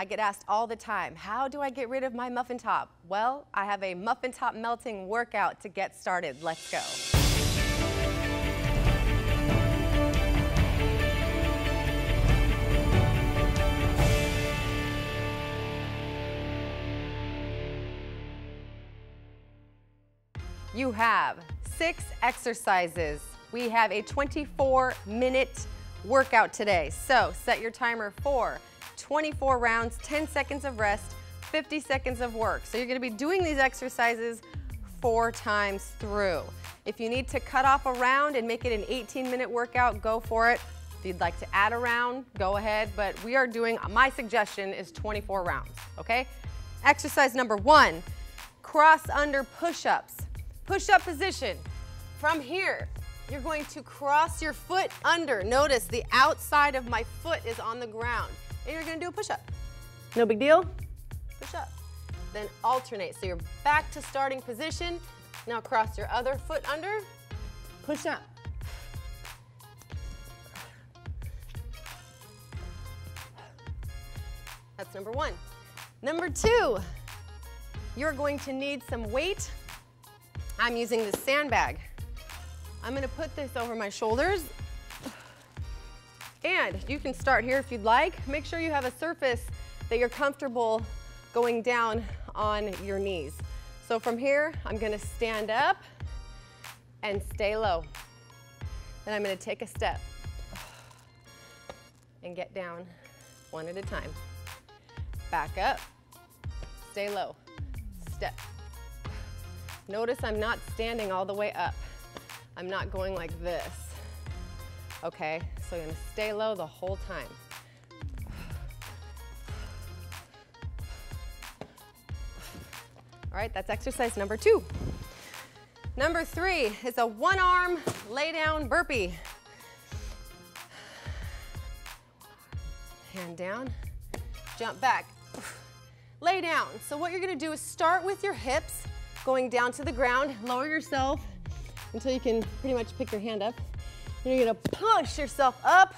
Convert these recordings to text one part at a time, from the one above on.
I get asked all the time, how do I get rid of my muffin top? Well, I have a muffin top melting workout to get started. Let's go. You have 6 exercises. We have a 24-minute workout today. So set your timer for 24 rounds, 10 seconds of rest, 50 seconds of work. So you're going to be doing these exercises 4 times through. If you need to cut off a round and make it an 18-minute workout, go for it. If you'd like to add a round, go ahead. But we are doing, my suggestion is 24 rounds, okay? Exercise number 1, cross under push-ups. Push-up position. From here, you're going to cross your foot under. Notice the outside of my foot is on the ground. And you're gonna do a push-up. No big deal. Push-up. Then alternate. So you're back to starting position. Now cross your other foot under. Push-up. That's number 1. Number 2, you're going to need some weight. I'm using this sandbag. I'm gonna put this over my shoulders. And you can start here if you'd like. Make sure you have a surface that you're comfortable going down on your knees. So from here, I'm gonna stand up and stay low. Then I'm gonna take a step and get down one at a time. Back up, stay low, step. Notice I'm not standing all the way up. I'm not going like this. Okay, so you're gonna stay low the whole time. All right, that's exercise number 2. Number 3 is a one-arm lay down burpee. Hand down, jump back, lay down. So what you're gonna do is start with your hips going down to the ground, lower yourself until you can pretty much pick your hand up. You're gonna push yourself up,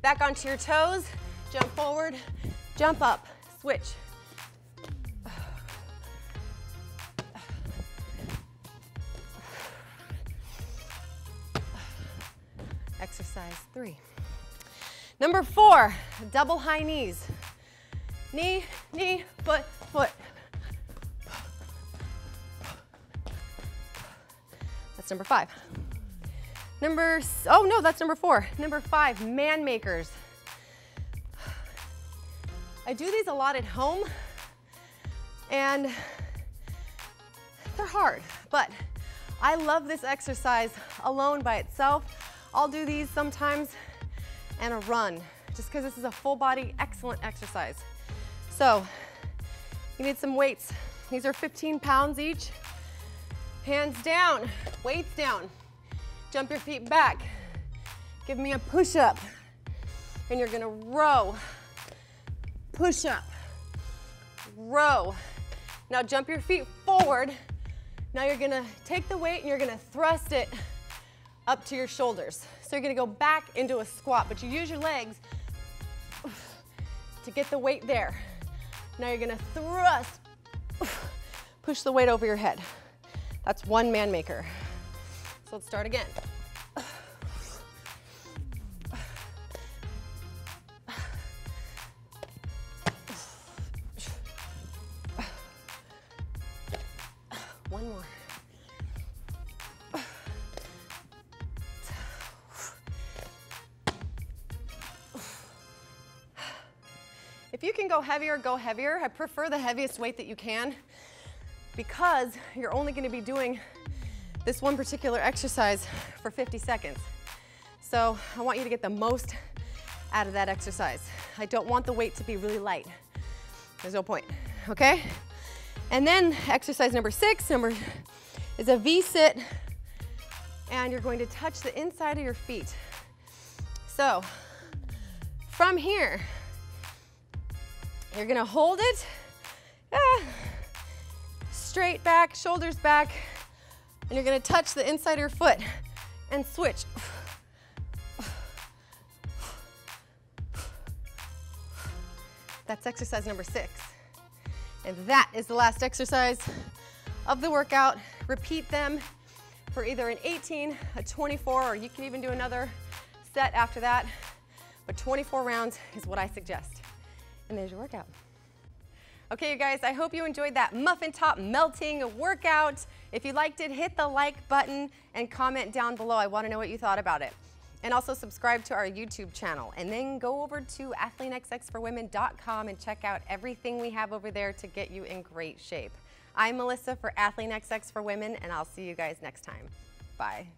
back onto your toes, jump forward, jump up, switch. Exercise 3. Number 4, double high knees. Knee, knee, foot, foot. That's number 5. That's number 4. Number 5, man makers. I do these a lot at home, and they're hard, but I love this exercise alone by itself. I'll do these sometimes and a run, just because this is a full body, excellent exercise. So you need some weights. These are 15 pounds each. Hands down, weights down. Jump your feet back, give me a push-up, and you're gonna row, push-up, row. Now jump your feet forward, now you're gonna take the weight and you're gonna thrust it up to your shoulders. So you're gonna go back into a squat, but you use your legs to get the weight there. Now you're gonna thrust, push the weight over your head. That's one man maker. So let's start again. One more. If you can go heavier, go heavier. I prefer the heaviest weight that you can because you're only going to be doing this one particular exercise for 50 seconds. So I want you to get the most out of that exercise. I don't want the weight to be really light. There's no point, okay? And then exercise number 6, is a V-sit, and you're going to touch the inside of your feet. So from here, you're gonna hold it, straight back, shoulders back, and you're gonna touch the inside of your foot and switch. That's exercise number 6. And that is the last exercise of the workout. Repeat them for either an 18, a 24, or you can even do another set after that. But 24 rounds is what I suggest. And there's your workout. Okay, you guys, I hope you enjoyed that muffin top melting workout. If you liked it, hit the like button and comment down below. I want to know what you thought about it. And also subscribe to our YouTube channel. And then go over to athleanxxforwomen.com and check out everything we have over there to get you in great shape. I'm Melissa for Athlean-XX for Women, and I'll see you guys next time. Bye.